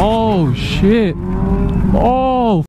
Oh shit. Oh